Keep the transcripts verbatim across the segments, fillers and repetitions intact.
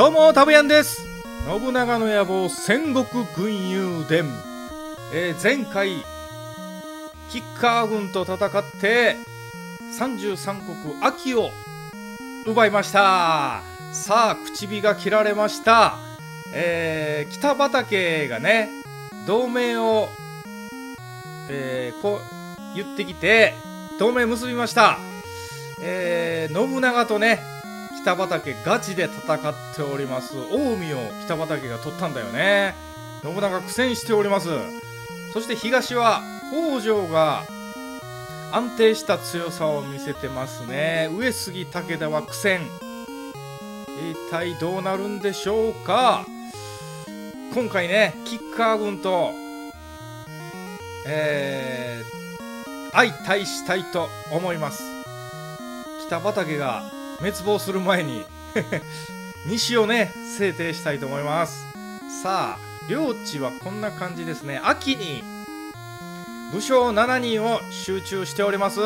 どうも、たぶやんです。信長の野望戦国群雄伝。えー、前回、キッカー軍と戦って、さんじゅうさんこく秋を奪いました。さあ、口火が切られました。えー、北畠がね、同盟を、えー、こう、言ってきて、同盟結びました。えー、信長とね、北畠ガチで戦っております。近江を北畠が取ったんだよね。信長苦戦しております。そして東は北条が安定した強さを見せてますね。上杉武田は苦戦。一体どうなるんでしょうか。今回ね、キッカー軍と、えー、相対したいと思います。北畠が滅亡する前に西をね制定したいと思います。さあ、領地はこんな感じですね。秋に武将しちにんを集中しております。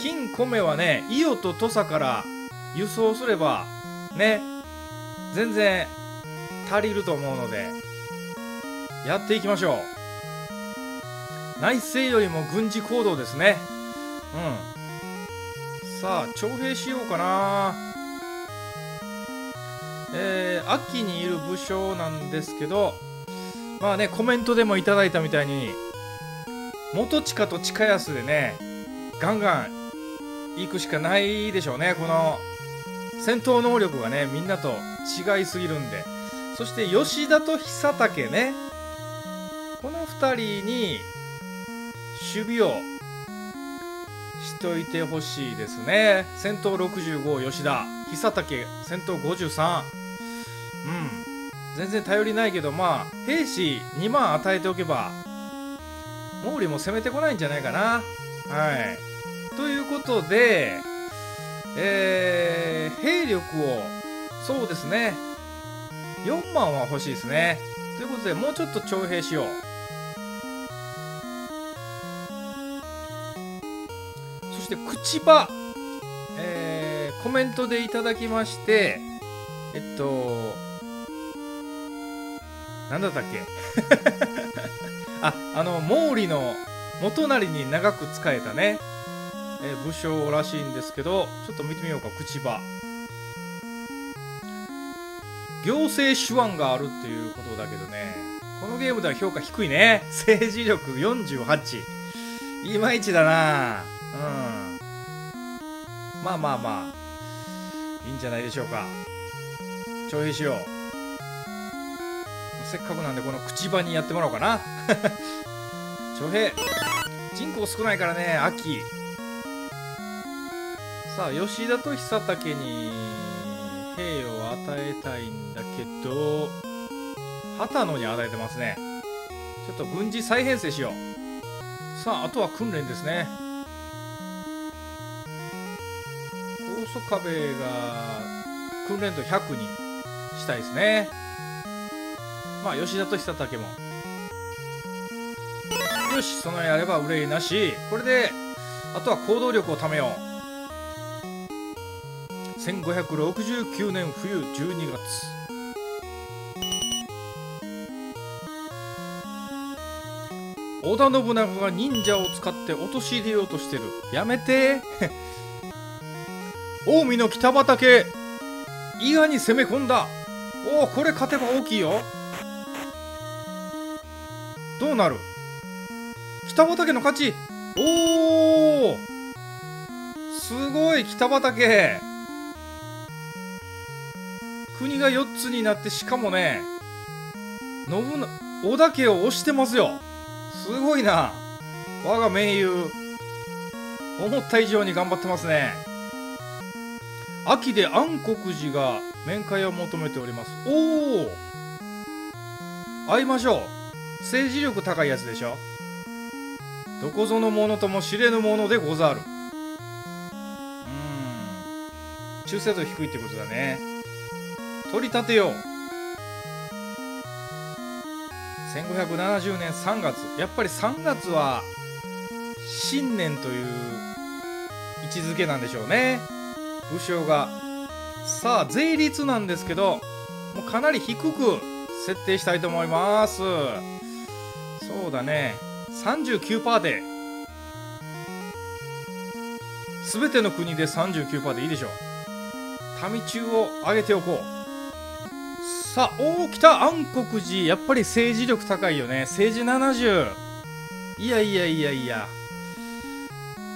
金米はね、伊予と土佐から輸送すればね、全然足りると思うのでやっていきましょう。内政よりも軍事行動ですね。うん、さあ、徴兵しようかな。えー、秋にいる武将なんですけど、まあね、コメントでもいただいたみたいに、元親と近安でね、ガンガン行くしかないでしょうね。この戦闘能力がね、みんなと違いすぎるんで。そして吉田と久武ね、このふたりに守備をしといてほしいですね。戦闘ろくじゅうご吉田、久武戦闘ごじゅうさん。うん、全然頼りないけど、まあ兵士にまん与えておけば毛利も攻めてこないんじゃないかな。はい、ということで、えー、兵力を、そうですね、よんまんは欲しいですね。ということで、もうちょっと徴兵しよう。そして口場、えー、コメントでいただきまして、えっと何だったっけあ、あの毛利の元就に長く仕えたね、えー、武将らしいんですけど、ちょっと見てみようか。口場、行政手腕があるっていうことだけどね、このゲームでは評価低いね。政治力よんじゅうはち、いまいちだな。うん、まあまあまあいいんじゃないでしょうか。徴兵しよう。せっかくなんで、この口場にやってもらおうかな徴兵、人口少ないからね、秋。さあ、吉田と久武に兵を与えたいんだけど、波多野に与えてますね。ちょっと軍事再編成しよう。さあ、あとは訓練ですね。細壁が訓練度ひゃくにしたいですね。まあ吉田と久武もよし、そのやれば憂いなし。これであとは行動力をためよう。せんごひゃくろくじゅうきゅうねん冬じゅうにがつ、織田信長が忍者を使って陥れようとしてる。やめて近江の北畠、伊賀に攻め込んだ。おお、これ勝てば大きいよ。どうなる？北畠の勝ち。おお、すごい。北畠、国がよっつになって、しかもね、信長織田家を押してますよ。すごいな、我が盟友。思った以上に頑張ってますね。秋で安国寺が面会を求めております。おお、会いましょう。政治力高いやつでしょ。どこぞのものとも知れぬものでござる。うーん、忠誠度低いってことだね。取り立てよう。せんごひゃくななじゅうねんさんがつ、やっぱりさんがつは新年という位置づけなんでしょうね、武将が。さあ、税率なんですけど、もうかなり低く設定したいと思います。そうだね、 さんじゅうきゅうパーセント で、全ての国で さんじゅうきゅうパーセント でいいでしょう。民中を上げておこう。さあ、おお、来た安国寺。やっぱり政治力高いよね。政治ななじゅう。いやいやいやいや、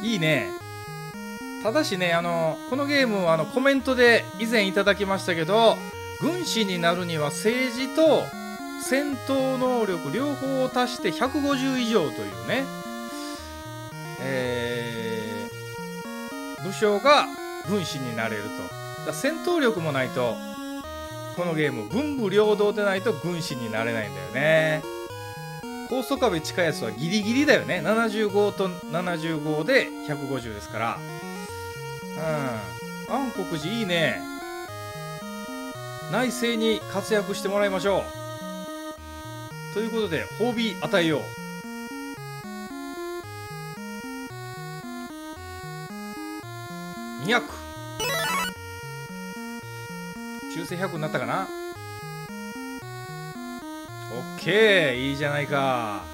いいね。ただしね、あのこのゲームはあのコメントで以前いただきましたけど、軍師になるには政治と戦闘能力両方を足してひゃくごじゅう以上というね、えー、武将が軍師になれると。だ戦闘力もないとこのゲーム文武両道でないと軍師になれないんだよね。高速壁近いやつはギリギリだよね。ななじゅうごとななじゅうごでひゃくごじゅうですから。うん、安国寺いいね。内政に活躍してもらいましょうということで、褒美与えよう。にひゃく。中世ひゃくになったかな。オッケー、いいじゃないか。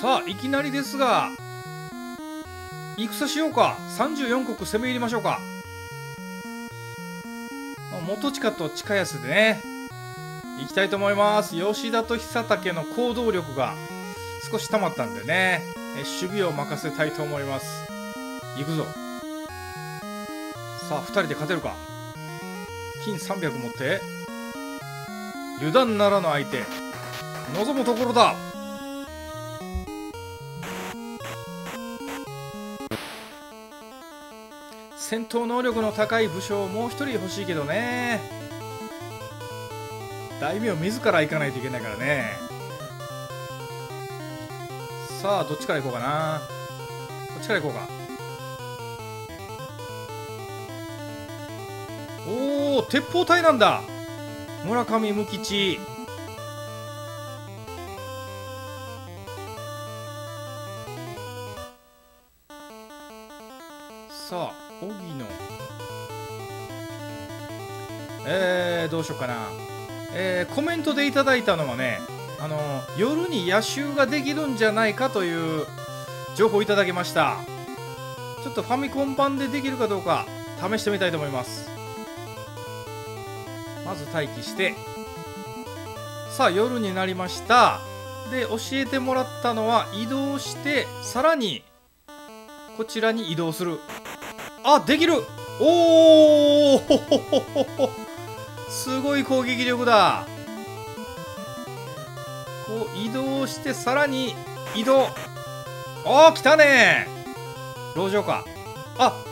さあ、いきなりですが戦しようか。さんじゅうよん国攻め入りましょうか。元親と近安でね、いきたいと思います。吉田と久武の行動力が少し溜まったんでね、守備を任せたいと思います。行くぞ。さあ、ふたりで勝てるか。金さんびゃく持って油断ならぬ相手、望むところだ。戦闘能力の高い武将もうひとり欲しいけどね、大名自ら行かないといけないからね。さあ、どっちから行こうかな。こっちから行こうか。おお、鉄砲隊なんだ。村上無吉。さあ、荻野。えー、どうしようかな。えー、コメントでいただいたのはね、あのー、夜に夜襲ができるんじゃないかという情報をいただきました。ちょっとファミコン版でできるかどうか試してみたいと思います。まず待機して、さあ夜になりました。で、教えてもらったのは移動してさらにこちらに移動する。あ、できる。おお、ほほほほほ、すごい攻撃力だ。こう移動してさらに移動。あー、来たねー。籠城か。あ、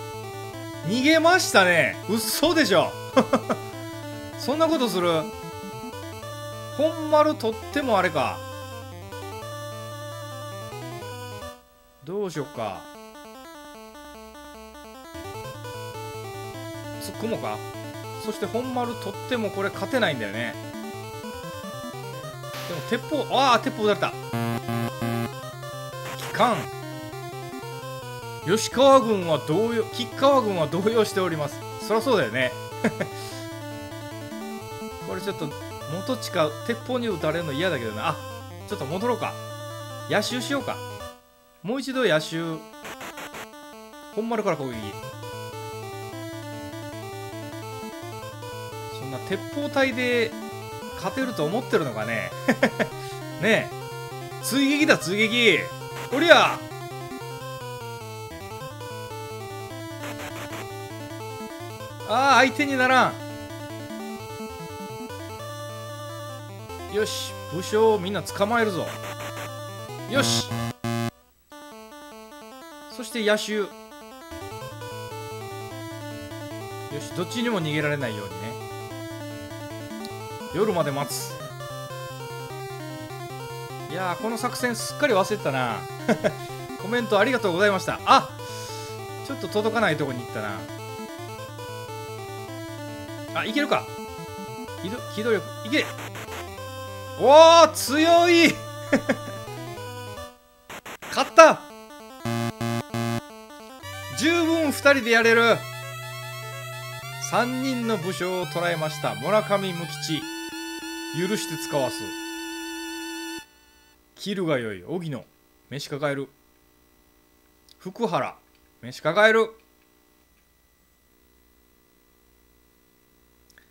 逃げましたね。嘘でしょそんなことする。本丸取ってもあれか。どうしよっか。突っ込もうか。そして本丸取ってもこれ勝てないんだよね。でも鉄砲、ああ、鉄砲撃たれた。帰還。吉川軍は動揺、吉川軍は動揺しております。そりゃそうだよねこれちょっと元近鉄砲に撃たれるの嫌だけどな。あ、ちょっと戻ろうか。野襲しようか。もう一度野襲。本丸から攻撃。鉄砲隊で勝てると思ってるのかねねえ、追撃だ追撃。おりゃ、ああ、相手にならん。よし、武将をみんな捕まえるぞ。よし、そして野襲。よし、どっちにも逃げられないようにね。夜まで待つ。いやー、この作戦すっかり忘れてたなコメントありがとうございました。あ、ちょっと届かないとこに行ったな。あ、いけるか。機動力いけ。おお、強い勝ったさんにんの武将を捕らえました。村上無吉、許して使わす。キルがよい。荻野、飯抱える。福原、飯抱える。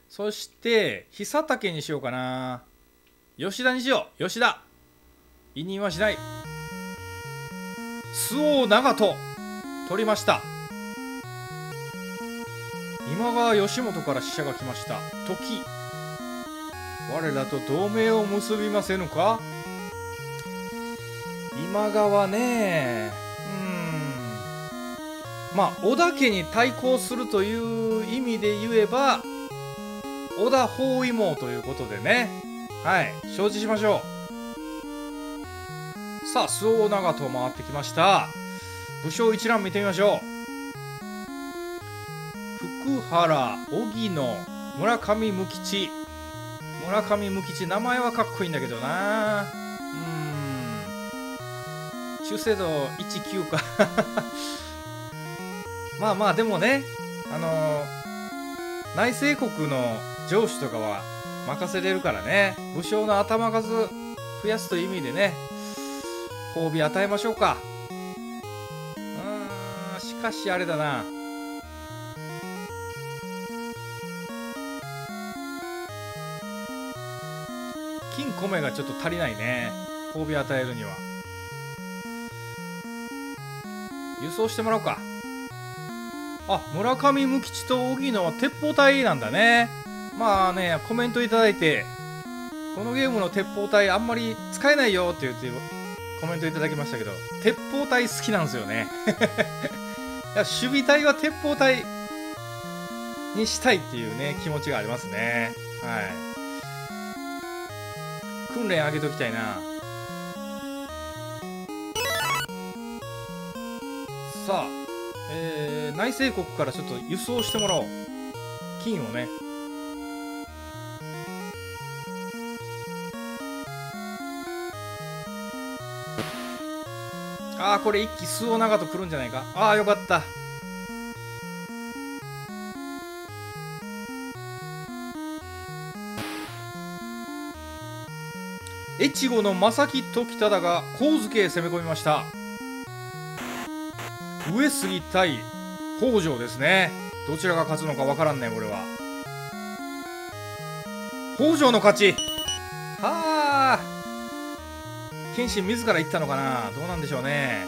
そして久竹にしようかな。吉田にしよう。吉田委任はしない。周防長門取りました。今川義元から使者が来ました。時、我らと同盟を結びませぬか。今川ね、うん、まあ織田家に対抗するという意味で言えば織田包囲網ということでね、はい、承知しましょう。さあ周防長門回ってきました。武将一覧見てみましょう。福原、荻野、村上無吉。村上無吉、名前はかっこいいんだけどな。うん。中世度じゅうきゅうか。まあまあ、でもね、あのー、内政国の上司とかは任せれるからね、武将の頭数増やすという意味でね、褒美与えましょうか。うん、しかしあれだな。金米がちょっと足りないね、褒美与えるには。輸送してもらおうか。あ、村上無吉と荻野は鉄砲隊なんだね。まあね、コメントいただいて、このゲームの鉄砲隊あんまり使えないよって言ってコメントいただきましたけど、鉄砲隊好きなんですよね。いや、守備隊は鉄砲隊にしたいっていうね、気持ちがありますね。はい。訓練上げときたいな。さあ、えー、内政国からちょっと輸送してもらおう。金をね。ああ、これ一気周防長門来るんじゃないか。ああ、よかった。越後の正木時忠が上野へ攻め込みました。上杉対北条ですね。どちらが勝つのかわからんね、これは。北条の勝ち。はあ、謙信自ら言ったのかな。どうなんでしょうね。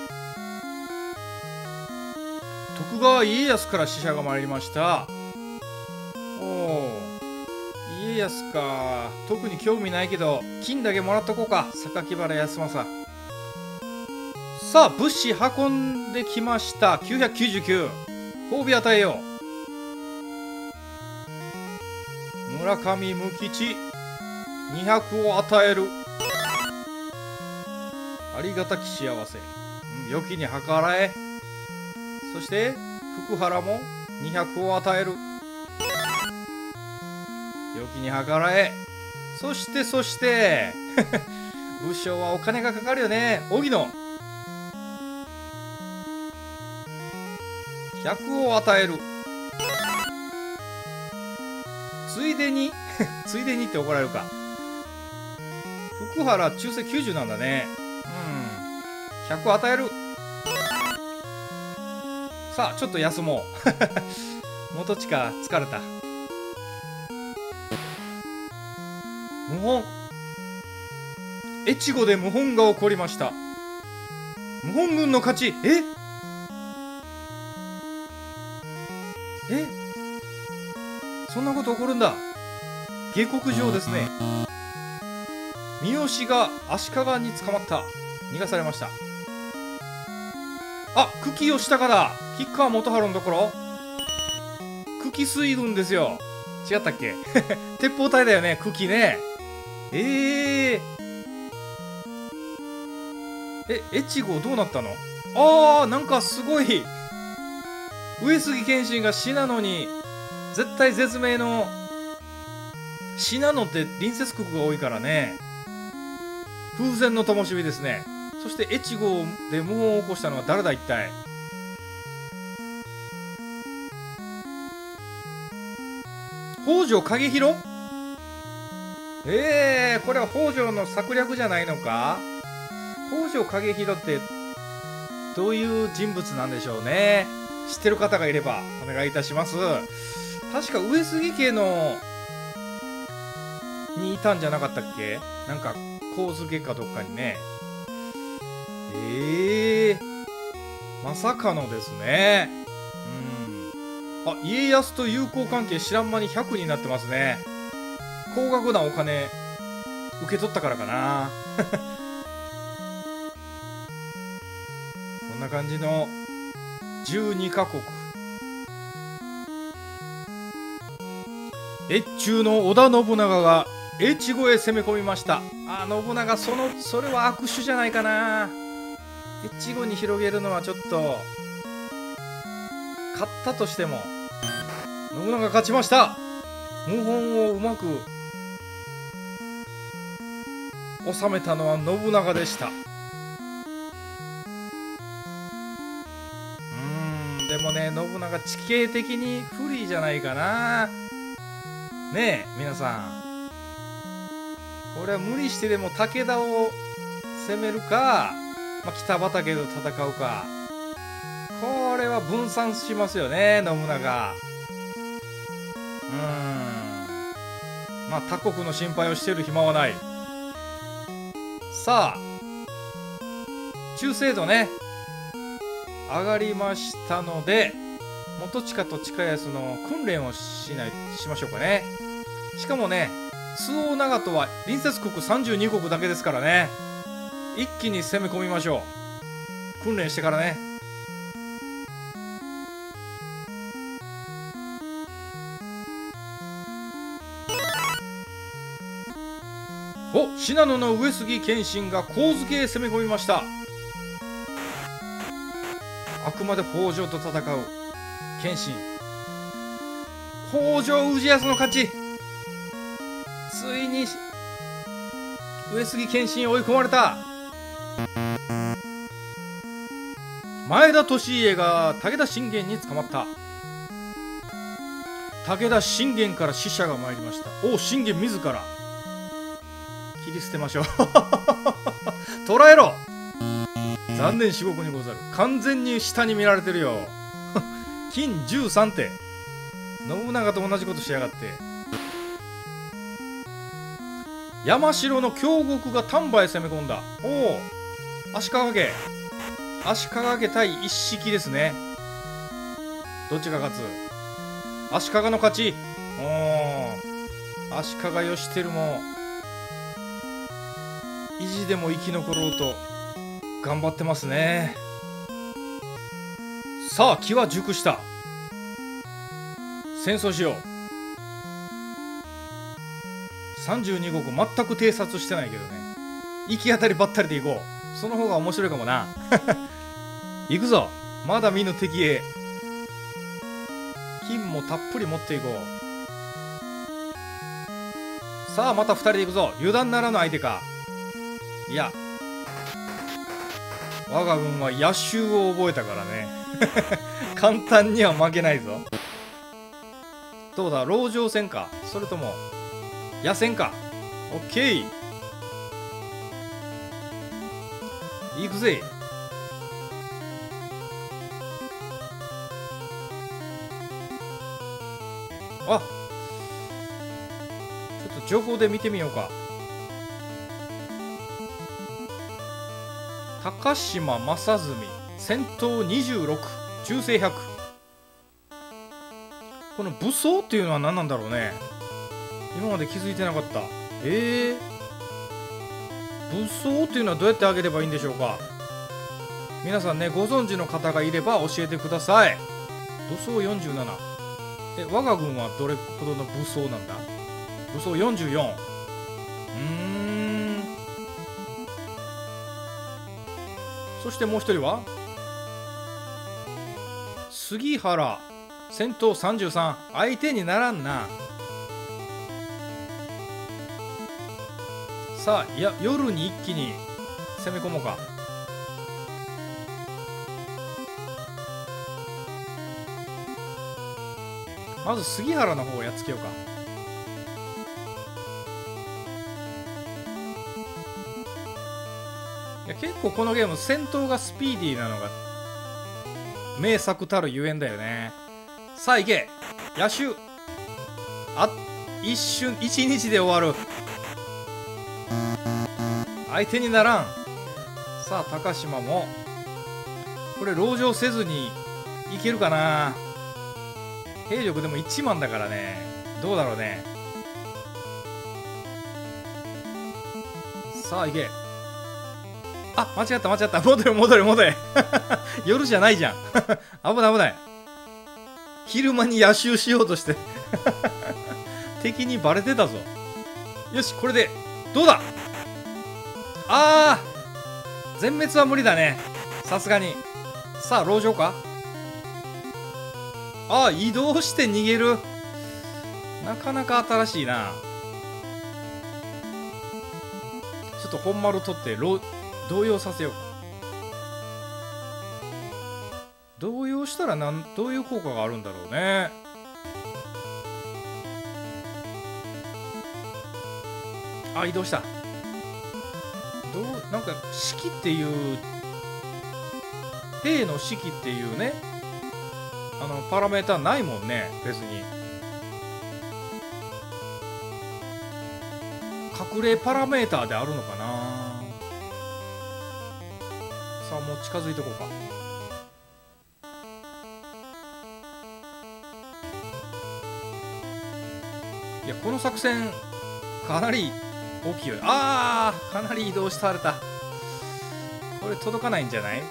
徳川家康から使者が参りました。おお、家康か。特に興味ないけど金だけもらっとこうか。榊原康政。さあ物資運んできました。きゅうひゃくきゅうじゅうきゅう。褒美与えよう。村上無吉、にひゃくを与える。ありがたき幸せ、良きに計らえ。そして福原もにひゃくを与える。良きに計らえ。そしてそして武将はお金がかかるよね。荻野、ひゃくを与える。ついでについでにって怒られるか。福原中世きゅうじゅうなんだね。うん、ひゃく与える。さあちょっと休もう。元地か、疲れた。謀反。越後で謀反が起こりました。謀反軍の勝ち。ええ、そんなこと起こるんだ。下克上ですね。三好が足利に捕まった。逃がされました。あ、久喜義高だ。吉川元春のところ。久喜水軍ですよ。違ったっけ。鉄砲隊だよね、久喜ね。えー、え、越後どうなったの。あー、なんかすごい、上杉謙信が信濃に絶対絶命の、信濃って隣接国が多いからね、風前の灯火ですね。そして越後で謀反を起こしたのは誰だ一体。北条影広、えー、これは北条の策略じゃないのか。北条影広ってどういう人物なんでしょうね。知ってる方がいればお願いいたします。確か上杉家のにいたんじゃなかったっけ。なんか上杉家どっかにね。ええー、まさかのですね。うん、あ、家康と友好関係知らん間にひゃくになってますね。高額なお金受け取ったからかな。こんな感じのじゅうにかこく。越中の織田信長が越後へ攻め込みました。あ、信長、そのそれは悪手じゃないかな。越後に広げるのはちょっと、勝ったとしても信長勝ちました。謀反をうまく収めたのは信長でした。うーん、でもね、信長地形的に不利じゃないかな。ねえ皆さん、これは無理してでも武田を攻めるか、まあ、北畠と戦うか。これは分散しますよね、信長。うーん、まあ他国の心配をしている暇はない。さあ、忠誠度ね上がりましたので、元親と近康の訓練をしないしましょうかね。しかもね、周防長門は隣接国さんじゅうにこくだけですからね。一気に攻め込みましょう。訓練してからね。お、信濃の上杉謙信が上野へ攻め込みました。あくまで北条と戦う謙信。北条氏康の勝ち。ついに上杉謙信追い込まれた。前田利家が武田信玄に捕まった。武田信玄から使者が参りました。おお、信玄自ら切り捨てましょう。捕らえろ。残念至極にござる。完全に下に見られてるよ。金じゅうさんてん、信長と同じことしやがって。山城の京極が丹波へ攻め込んだ。おお、足利家、足利家対一式ですね。どっちが勝つ。足利の勝ち。おお、足利義輝も意地でも生き残ろうと頑張ってますね。さあ、機は熟した。戦争しよう。さんじゅうにごく全く偵察してないけどね。行き当たりばったりで行こう。その方が面白いかもな。行くぞ。まだ見ぬ敵へ。金もたっぷり持っていこう。さあ、またふたりで行くぞ。油断ならぬ相手か。いや、我が軍は野襲を覚えたからね。簡単には負けないぞ。どうだ、籠城戦か、それとも野戦か。オッケー、行くぜ。あ、ちょっと情報で見てみようか。高島正純、戦闘にじゅうろく、忠誠ひゃく。この武装っていうのは何なんだろうね。今まで気づいてなかった。ええー、武装っていうのはどうやってあげればいいんでしょうか。皆さんね、ご存知の方がいれば教えてください。武装よんじゅうなな。え、我が軍はどれほどの武装なんだ。武装よんじゅうよん。うーん、そしてもう一人は杉原、戦闘さんじゅうさん。相手にならんな。さあ、いや、夜に一気に攻め込もうか。まず杉原の方をやっつけようか。いや結構このゲーム戦闘がスピーディーなのが名作たるゆえんだよね。さあ行け野手。あ一瞬一日で終わる。相手にならん。さあ高島もこれ籠城せずにいけるかな。兵力でもいちまんだからね。どうだろうね。さあ行け。あ間違った間違った。戻れ戻れ戻れ夜じゃないじゃん危ない危ない。昼間に野襲しようとして敵にバレてたぞ。よしこれでどうだ。あー全滅は無理だねさすがに。さあ籠城か。ああ移動して逃げる。なかなか新しいな。ちょっと本丸取って動揺させようか。動揺したらなんどういう効果があるんだろうね。あ移動した。どうなんか式っていう兵の式っていうねあのパラメーターないもんね別に。隠れパラメーターであるのかな。さあもう近づいてこうか。いやこの作戦かなり大きいよ。あーかなり移動された。これ届かないんじゃない。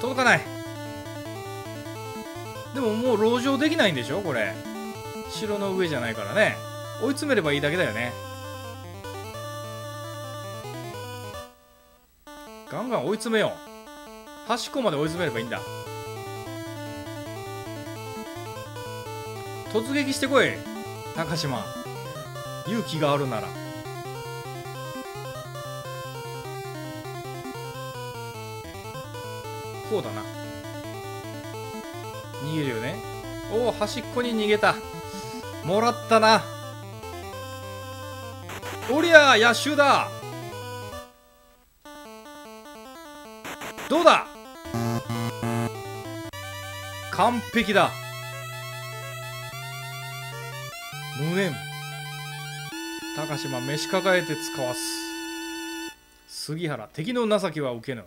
届かない。でももう籠城できないんでしょこれ。城の上じゃないからね。追い詰めればいいだけだよね。ガンガン追い詰めよう。端っこまで追い詰めればいいんだ。突撃してこい高島。勇気があるなら。こうだな。逃げるよね。おお端っこに逃げた。もらったな。おりゃ野襲だ。どうだ完璧だ。無縁。高島召し抱えて使わす。杉原敵の情けは受けぬ。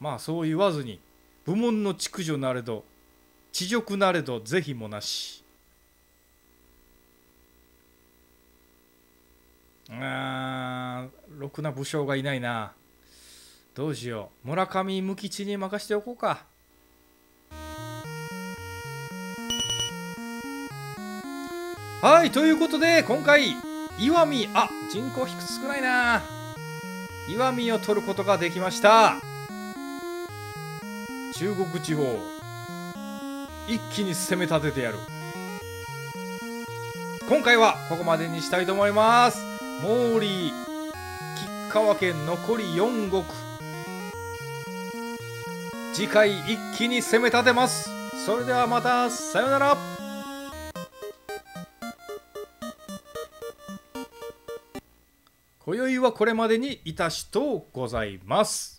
まあそう言わずに部門の逐女なれど恥辱なれど是非もなし。あーろくな武将がいないな。どうしよう村上無吉に任しておこうか。はいということで今回石見あ人口少ないな。石見を取ることができました。中国地方一気に攻め立ててやる。今回はここまでにしたいと思います。毛利吉川家残りよんごく。次回一気に攻め立てます。それではまたさようなら。今宵はこれまでにいたしとうございます。